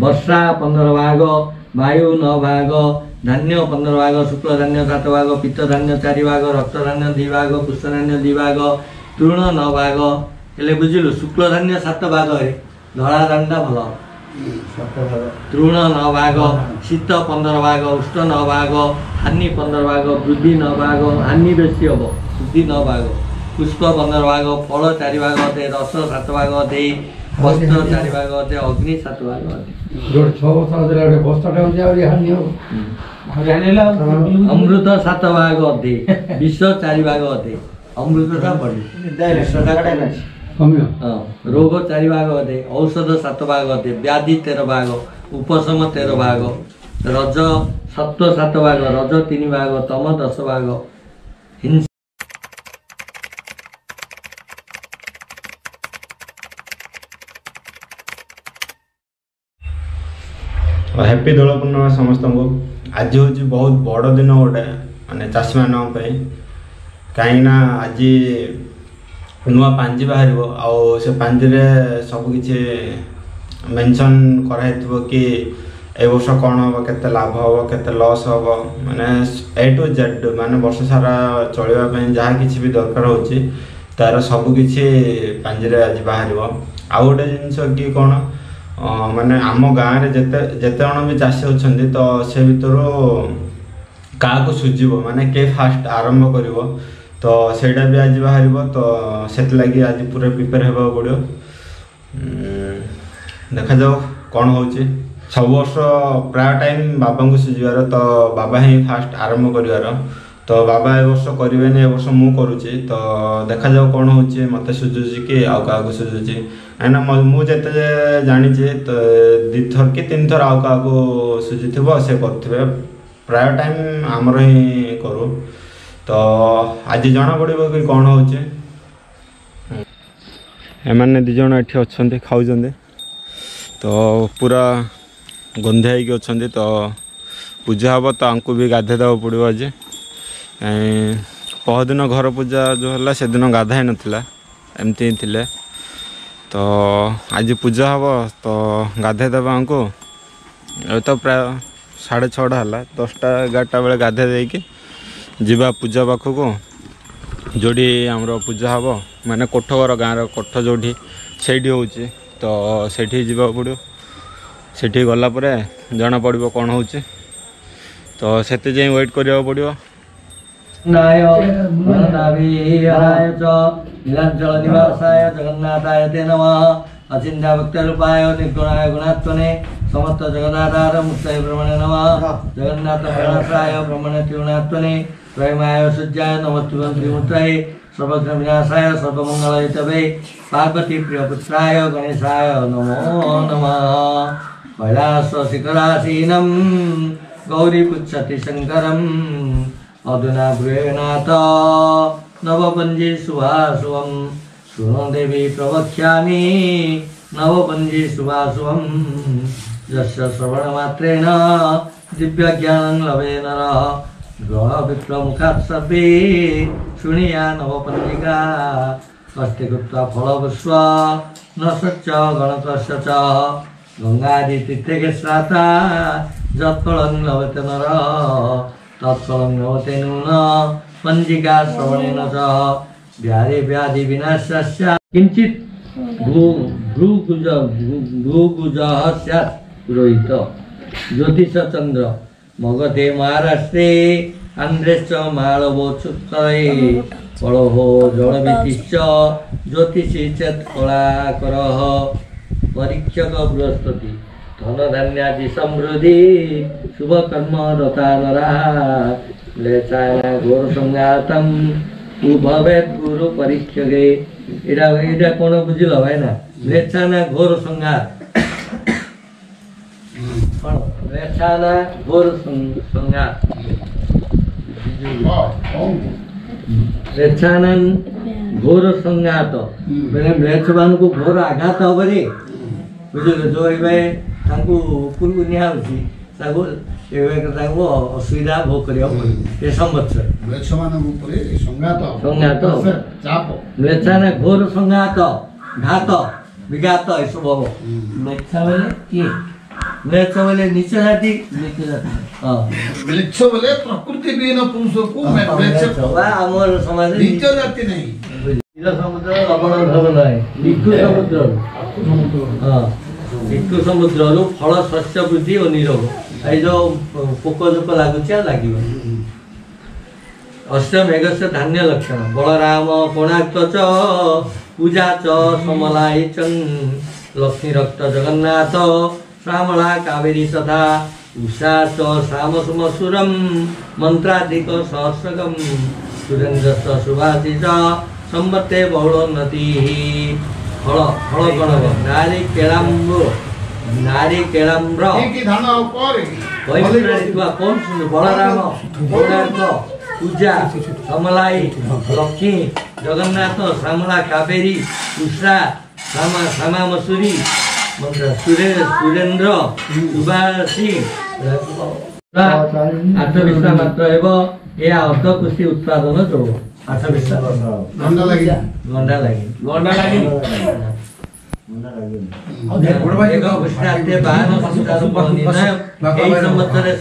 वर्षा 15 भाग, वायु 9 भाग, धान्य 15 भाग, शुक्ल धान्य 7 भाग, पित्त धान्य 4 भाग, रक्त धान्य 2 भाग, पुष्प धान्य 2 भाग, तृण 9 भाग। इसलिए बुझिलु शुक्ल धान्य 7 भाग है, धड़ा धान्य भल। तृण 9 भाग, शीत 15 भाग, उष्ट 9 भाग, हानी 15 भाग, वृद्धि 9 भाग, हानी बेसी हम वृद्धि 9 भाग, पुष्प 15 भाग, फल 4 भाग अथे, रस 7 भाग अथे, वस्त्र 4 भाग अथे, अग्नि 7 भाग अथे, अमृत 7 भाग अथे, विश्व 4 भाग अथे, अमृत बड़ी रोग 4 भाग अथे, औषध 7 भाग अथे, व्याधि 13 भाग, उपशम 13 भाग, रज सत्व 7 भाग, रज 3 भाग, तम 10 भाग, हिंसा हैप्पी दोल पूर्णिमा समस्त को। आज हूँ बहुत बड़ दिन गोटे मानने चाषी मानक कहीं आज नुआ पांजी बाहर आउ से पांजी सबकि मेनसन कराइव कि ए वर्ष कौन हम के लाभ हम के लस हम मानने ए टू जेड मानने वर्ष सारा चलने जहाँ कि भी दरकार हो तार सबकि पांजी आज बाहर। आउ गोटे जिन कि कौन मानने आम गाँव में जन भी चाषी अच्छा तो से भर क्या सूझ मानने के फास्ट आरंभ कर तो सेटा भी आज बाहर तो से लगी आज पूरा प्रिपेयर होगा पड़ो। देखा जाओ कौन हो सब वर्ष प्राय टाइम बाबा को सुझार तो बाबा ही फास्ट आरंभ कर तो बाबा ए वर्ष करेन ए वर्ष मु करुचे तो देखा जाओ कौन हो मत सुझुची कि आउ क्या सुझुची कहीं मुझे जाचे तो 2 थर कि 3 थर आउ क्या सुझु थे करें प्राय टाइम आमर ही करूँ तो आज जना पड़ो कि कौन होने दिज ये अच्छा खाऊ तो पूरा गंधे अच्छा तो पूजा हे तो भी गाधे देवा पड़ो। आज पहदिन घर पूजा जो है से दिन गाधाई नाला एमती थे तो आज पूजा हे तो गाधे देवा तो प्राय 6:30 है 10टा 11टा बेले गाधे दे जीवा पूजा पाख को जोड़ी आमर पूजा हे मानने कोठघर गाँव रठ जो से हो तो से पड़ो से गलापर जना पड़ो कौन हो तो से वेट करा पड़ो। निवासाय जगन्नाथाय ते नमः अचिंत्य भक्त रूपाय निर्गुणाय गुणात्मने समस्त जगदाधार मुक्ताय ब्रह्मणे नमः जगन्नाथ प्रणताय ब्रह्मणे त्रिगुणात्मने प्रेमाय सूर्याय नमस्तुभं त्रिमूर्तये सर्वज्ञ विनाशाय सर्वमंगलाय तवे पार्वती प्रियपुत्राय गणेशाय नमो नमः। कैलास शिखरासीनं गौरी पुच्छति शंकरं अधुना ब्रुवेनाथ नव पंजी सुभासुवं सुनो देवी प्रवक्ष्यामि नव पंजी सुभासुवं यस्य श्रवणमात्रेण दिव्यज्ञानं लभेनरः मुखात्सर्वे शुणिया नवपंजिका कष्टकृत्वा फलवस्व न स्वच्छ गणतश्च गंगादि तीर्थे श्राता जत्फलं लभते नर तत्फलं लभते नून पंजिका श्रवणेन च व्याधि व्याधि विनाशश्च किंचित् भ्रुकुजः स्यात् पुरोहित ज्योतिष चंद्र मगधे महाराष्ट्रे आंध्रेश्च मालवो चुत्करे पड़ोहो जलमितिश्च ज्योतिषी चेत् कलाकरः परीक्षक बृहस्पति धनधान्यादि समृद्धि शुभकर्म रता नरा लेचाया घोरसंघातं उभवेत् गुरु परीक्षके एटा कोण बुझिल भाईना लेचाना घोरसंघात घोर संघात मैंने म्लेच्छवान को घोर आघात हम रे बुझल जो पूर्व निहाउसी असुविधा भोग कर संघात म्लेच्छाना घोर संघात घात विघात ये सब हम म्लेच्छा मैंने किए लेखो बोले नीचे जाती नीचे जाती हां लेखो बोले प्रकृति भी न पुंसको मैं लेखो बा अमर समाज नीचे जाती नहीं इला समुद्र लवण धवन है निकु समुद्र हां निकु समुद्र रो फल सस्य वृद्धि और निरोग ए जो पोको जोक लागुचा लागिवो अश्व मेघस्य धान्य लक्षण बलराम कोणाक्त च पूजा च समलाय चन लक्ष्मी रक्त जगन्नाथ श्यामला कावेरी सदा उषा च श्यामसुरम मंत्राधिक सहस्रगम सुरेन्द्रस्थ सुभाषि च संवत्ते बहुलोन्नति फल फल गणव नारी केलाम्र कौन सुन बलराम कोणाक्त पूजा समलाई लक्ष्मी जगन्नाथ श्यामला कावेरी उषा श्यामा मसूरी सुरेन्द्र सुभाषी आठविश्वा मात्र यह अर्ध कुस्ती उत्पादन जोड़ आठविश्वा गंडा लगी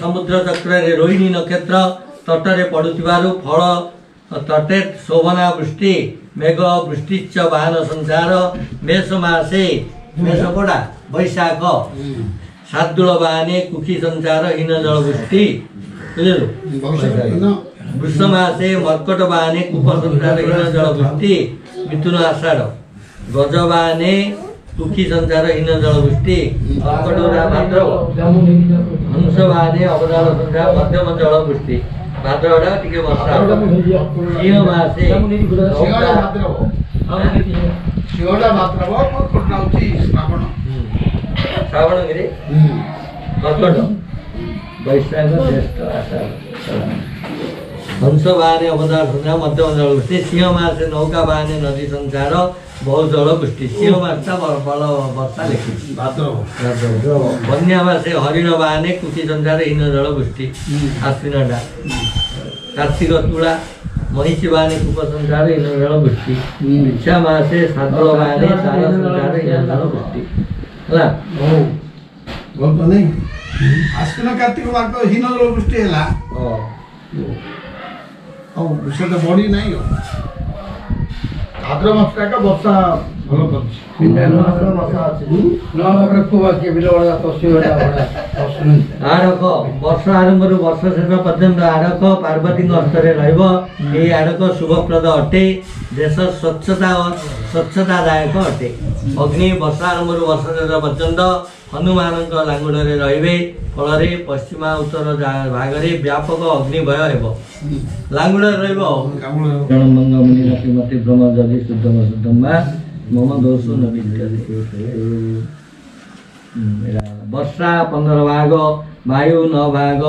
समुद्र चक्र रोहिणी नक्षत्र तटरे पड़ुथिबारु फल तटे शोभना वृष्टि मेघ वृष्टिच वाहन संसार मेषकोड़ा वैशाख सातुल बाहने कुकी संसार हीन जल वृष्टि बुझे वृषमासे मर्कट बाहने कुप संसार हीन जल वृष्टि मिथुन आषाढ़ गज बाहने कुकी संसार हीन जल वृष्टि मर्कटोरा भाद्र हंस बाहने अवजाल संसार मध्यम जल वृष्टि भाद्रवटा टिके वर्षा सिंहमासे शिवडा मात्र वो कोटनाउची श्रावण श्रावण गिरे कर्कट वैशाख ज्येष्ठ आषाढ हंस बाहने अवतार संसार मध्यम जल वृष्टि सिंहमासे नौका बाहने नदी संसार बहुत जल वृष्टि सिंहमासा बल वर्षा लेखी भाद्र वन्यामासे हरिण बाहने कुकी संसार हीन जल वृष्टि आश्विनडा कार्तिक तुला महिषी बाने कुप संसार हीन जल वृष्टि इच्छा मासे सातुल बाने सारा संसार हीन जल वृष्टि होला ओ गप नै आस्किन कार्तिक वार तो हीन जल वृष्टि होला ओ औ विशेष त बडी नै हो भाद्र मासका का वर्षा भलो पछ बिना भाद्र मासा अछि न भाद्र कुवा के बिलवडा तसिवडा आरक वर्ष आरंभ वर्ष शेष पर्यंत आरक पार्वती हस्तरे रही आरक शुभप्रद अटे देश स्वच्छतादायक अटे अग्नि वर्ष आरंभ वर्ष शेष पर्यंत हनुमान लांगुड़े रे फल पश्चिम उत्तर भागरे व्यापक अग्निभय हो लांगुड़े रही ब्रह्म जली शुद्धम शुद्धमा मम दोष वर्षा 15 भाग वायु 9 भाग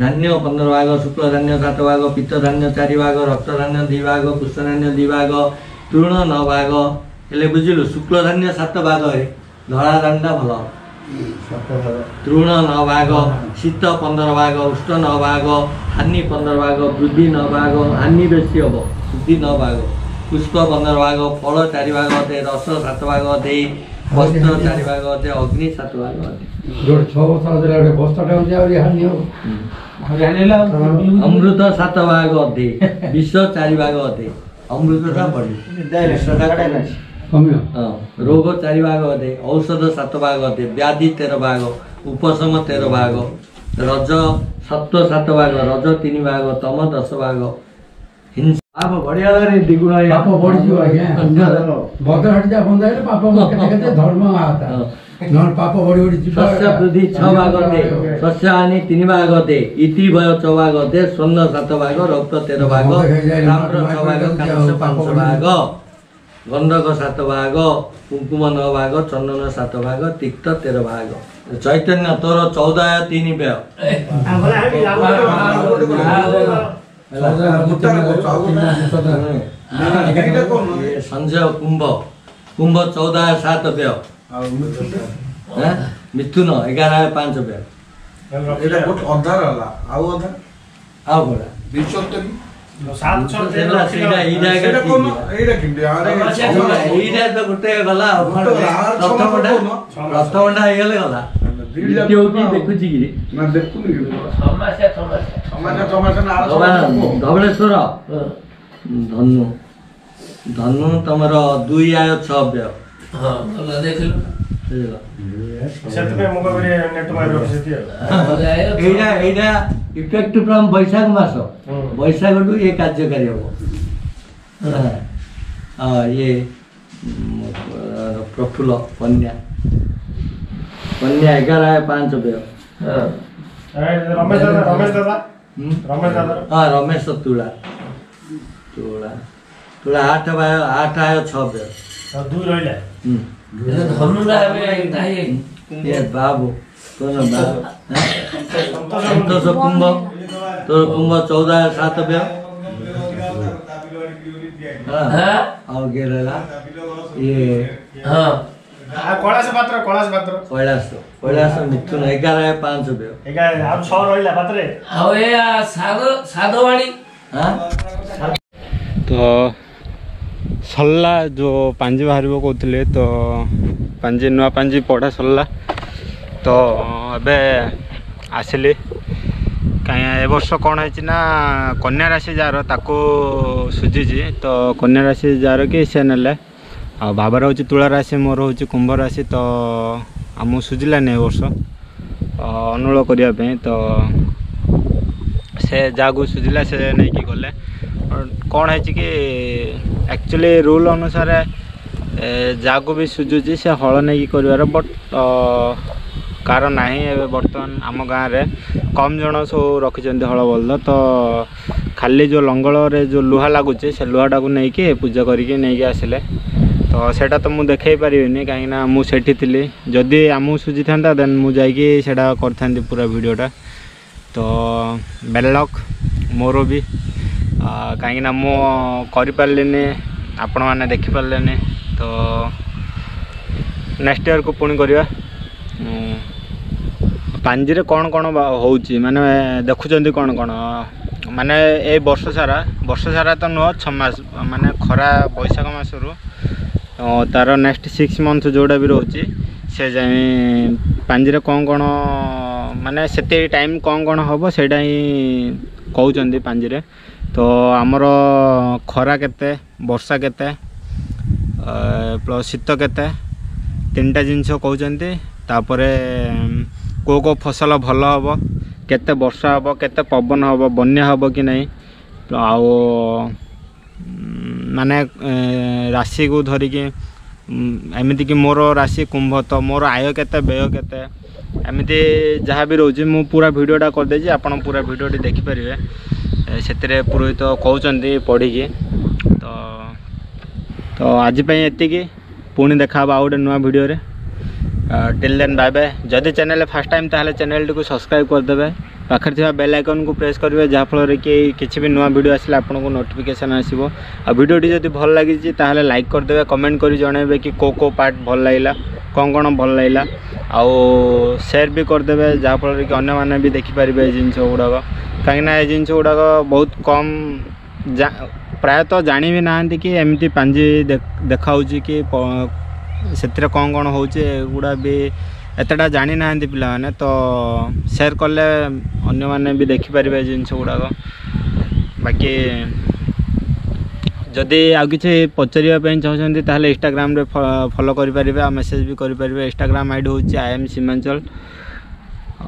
धान्य 15 भाग शुक्ल धान्य 7 भाग पित्त धान्य 4 भाग रक्त धान्य 2 भाग कुश धान्य 2 भाग तृण 9 भाग एले बुझिलु शुक्ल धान्य 7 भाग है धड़ा धान्य भल तृण 9 भाग शीत 15 भाग उष्ट 9 भाग हानी 15 भाग वृद्धि 9 भाग हानी बेसी हम शुद्धि 9 भाग पुष्प 15 भाग फल 4 भाग अथे रस 7 भाग अथे वस्त्र 4 भाग अथे अग्नि 7 भाग अथे जोड 6 वर्ष अथे वस्त्र टाइम जा और हानि हो हानिला अमृत 7 भाग अथे विष 4 भाग अथे अमृत सा पड़ी दाय सदाकडे ना कमियो हां रोग 4 भाग अथे औषध 7 भाग अथे व्याधि 13 भाग उपशम 13 भाग रज सत्व 7 भाग रज 3 भाग तम 10 भाग आप बढ़िया रे दिगुना पाप बढ़ जियो है बहुत हट जा होंदा है पाप कहते धर्म आता न पाप बढ़ी बढ़ी सस्य वृद्धि 6 भाग दे सस्य आनी 3 भाग दे इति भयो 4 भाग दे स्वर्ण 7 भाग रक्त 13 भाग राम्रो 6 भाग कांस 5 भाग गन्धक 7 भाग कुंकुम 9 भाग चंदन 7 भाग तिक्त 13 भाग चैतन्य तोर 14 3 भयो संजय कुंभ कुंभ 14 7 व्यय मिथुन 11 5 व्यय गोटे गला रथमंडा गला धवलेश्वर धनु धनु तुम दुई आय छव्य इफेक्ट फ्रॉम बैशाख मास बैशाख टू ये कार्यकारी हम ये प्रफुल्ल कन्या कन्या 11 आय 5 रमेश तुला तुला तुला 8 आय 6 ये बाबू संतोष कुंभ तोर कुंभ 14 आय 7 कैलाश कैलाश मिथुन 11 आय 5 तो सरला जो पांजी बाहर कहते तो पांजी नुआ पांजी पढ़ा सरला तो अबे आसिले कहीं ए वर्ष कौन है ना कन्या राशि जार ताको सुझी तो कन्या राशि जार कि से ना बाबार हूँ तुला राशि मोर हूँ कुंभ राशि तो आम सुझलानी ए वर्ष अनुरोध करने तो से जहाँ सुझला से नहीं कि गले कौन है कि एक्चुअली रूल अनुसार जहाँ भी सुझुची से हल नहीं कर बट कार ना बर्तमान आम गाँव में कम जन सब रखी हल बल्द तो खाली जो लंगल रे जो लुहा लगुचे से लुहाटा को लेकिन पूजा करके आसिले तो सेटा तो मुझे देखे पारिनी कहीं मुझे थी जदि आम सुझी था देन मुझे करती पूरा भिडटा तो बेड लक मोर भी कहीं मु पारे आपण मैंने देखिपारे तो नेक्स्ट इयर को पुणी करवा पांजी रे कौन कौन हो माने देखुं कौन कौन माने ए वर्ष सारा तो नुह 6 मास माने खरा बैशाख मसरू तार नेक्स्ट 6 मंथ जोड़ा भी रोचे से जाए पांजी रे कौन कौन माने से टाइम कौन कौन हम से कहते पांजी रे तो आमर खरा केते वर्षा केते प्लस शीत केते 3टा जिनस कहते को फसल भल हम केते वर्षा हम केते पवन हम बन्या हम कि नहीं आउ माने राशि को धरिकी एमती कि मोर राशि कुंभ तो मोर आय केते व्यय केते एमती जहाँ भी रोचे मु पूरा भिडियोटा करदे आपण पूरा भिडियोटी देखिपारे से पुरोहित तो कहते पढ़ी तो आजपाई ये पुणी देखा आउ गए नुआ video till then bye bye. जदि चैनल फर्स्ट टाइम ताहले चैनल टी को सब्सक्राइब करदे पाखे थोड़ा बेल आइकन को प्रेस करेंगे जहाँफल कि किसी भी नुआ भिडियो आसिले आपको नोटिफिकेशन आसो आ भिडियोटी जब भल लगी ताहले लाइक करदे कमेंट कर जन कि को पार्ट भल लगा कौन कौन भल लगा आउ शेयर भी करदे जहाँफल कि अन्य मैंने भी देखिपारे ये जिनस गुड़ाक कहीं ये जिनस गुड़ाक बहुत कम जा प्रायतः जाणी भी ना कि एमती पांजी देखा कि से कौन कौन होड़ा भी एतटा जाणी ना पिला माने तो शेयर कले अन्य मैंने भी देखिपारे ये जिनस गुड़ाक बाकी जदि आउ कि पचारे चाहते ताहले इंस्टाग्राम रे फॉलो करेंगे आ मेसेज भी करेंगे इंस्टाग्राम आईडी होची आई एम सिमांचल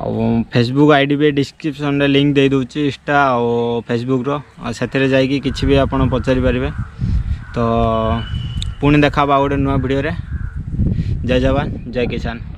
और फेसबुक आईडी भी डिस्क्रिप्शन रे लिंक दे दूची इंस्टा और फेसबुक रो से जाइए किसी भी आपन पचारि पारे तो पुणी देखा आउ गए नुआ भिडियो रे। जय जवान जय किसान।